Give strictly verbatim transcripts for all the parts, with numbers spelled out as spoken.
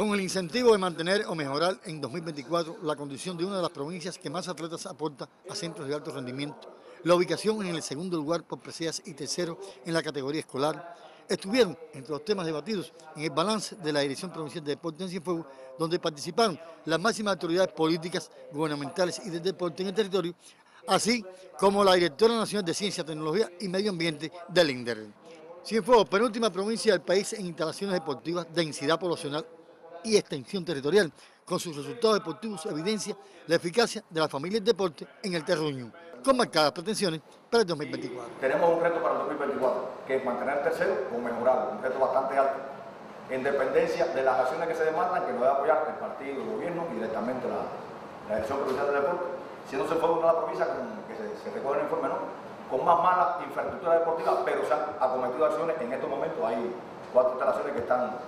con el incentivo de mantener o mejorar en dos mil veinticuatro la condición de una de las provincias que más atletas aporta a centros de alto rendimiento, la ubicación en el segundo lugar por preseas y tercero en la categoría escolar, estuvieron entre los temas debatidos en el balance de la Dirección Provincial de Deporte en Cienfuegos, donde participaron las máximas autoridades políticas, gubernamentales y del deporte en el territorio, así como la Directora Nacional de Ciencia, Tecnología y Medio Ambiente del INDER. Cienfuegos, penúltima provincia del país en instalaciones deportivas, densidad poblacional y extensión territorial, con sus resultados deportivos evidencia la eficacia de la familia del deporte en el terruño, con marcadas pretensiones para el dos mil veinticuatro. Tenemos un reto para el dos mil veinticuatro, que es mantener el tercero o mejorarlo, un reto bastante alto, en dependencia de las acciones que se demandan, que nos debe apoyar el partido, el gobierno y directamente la Dirección Provincial de Deporte, siendo Cienfuegos una de las provincias que se, se recoge en el informe, ¿no?, con más mala infraestructura deportiva, pero se han acometido acciones. En estos momentos hay cuatro instalaciones que están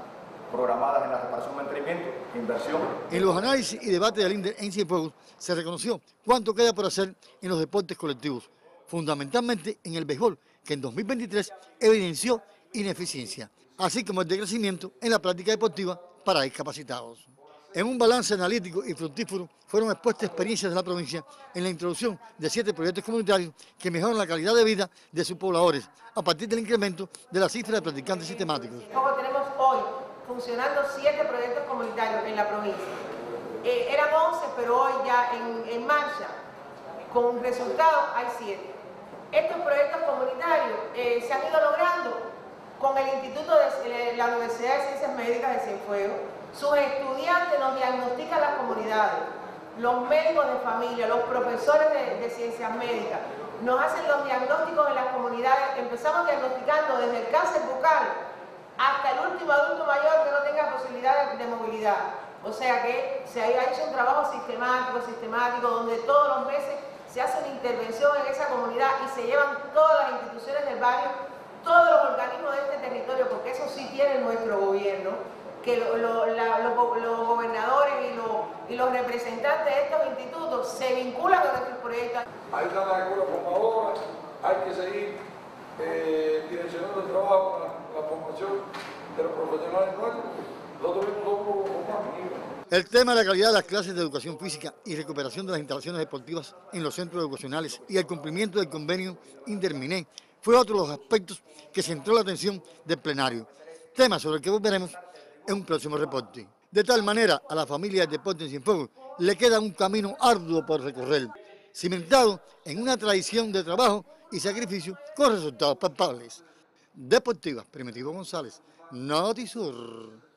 programadas en la reparación, mantenimiento, inversión. En los análisis y debates del INDER en Cienfuegos se reconoció cuánto queda por hacer en los deportes colectivos, fundamentalmente en el béisbol, que en dos mil veintitrés evidenció ineficiencia, así como el decrecimiento en la práctica deportiva para discapacitados. En un balance analítico y fructífero fueron expuestas experiencias de la provincia en la introducción de siete proyectos comunitarios que mejoran la calidad de vida de sus pobladores a partir del incremento de la cifra de practicantes sistemáticos. Como tenemos hoy funcionando siete proyectos comunitarios en la provincia. Eh, eran once, pero hoy ya en, en marcha, con resultados hay siete. Estos proyectos comunitarios eh, se han ido logrando con el Instituto de la Universidad de Ciencias Médicas de Cienfuegos. Sus estudiantes nos diagnostican las comunidades, los médicos de familia, los profesores de, de ciencias médicas, nos hacen los diagnósticos en las comunidades. Empezamos diagnosticando desde el cáncer bucal hasta el último adulto mayor que no tenga posibilidad de movilidad. O sea que se ha hecho un trabajo sistemático, sistemático, donde todos los meses se hace una intervención en esa comunidad y se llevan todas las instituciones del barrio, todos los organismos de este territorio, porque eso sí tiene nuestro gobierno, que lo, lo, la, lo, los gobernadores y, lo, y los representantes de estos institutos se vinculan con estos proyectos. Hay una labor formadora, hay que seguir eh, direccionando el trabajo para la formación de los profesionales nuestros. Nosotros mismos somos más. El tema de la calidad de las clases de educación física y recuperación de las instalaciones deportivas en los centros educacionales y el cumplimiento del convenio INDER-MINEI fue otro de los aspectos que centró la atención del plenario, tema sobre el que volveremos en un próximo reporte. De tal manera, a la familia del deporte en Cienfuegos le queda un camino arduo por recorrer, cimentado en una tradición de trabajo y sacrificio con resultados palpables. Deportiva, Primitivo González, Notisur.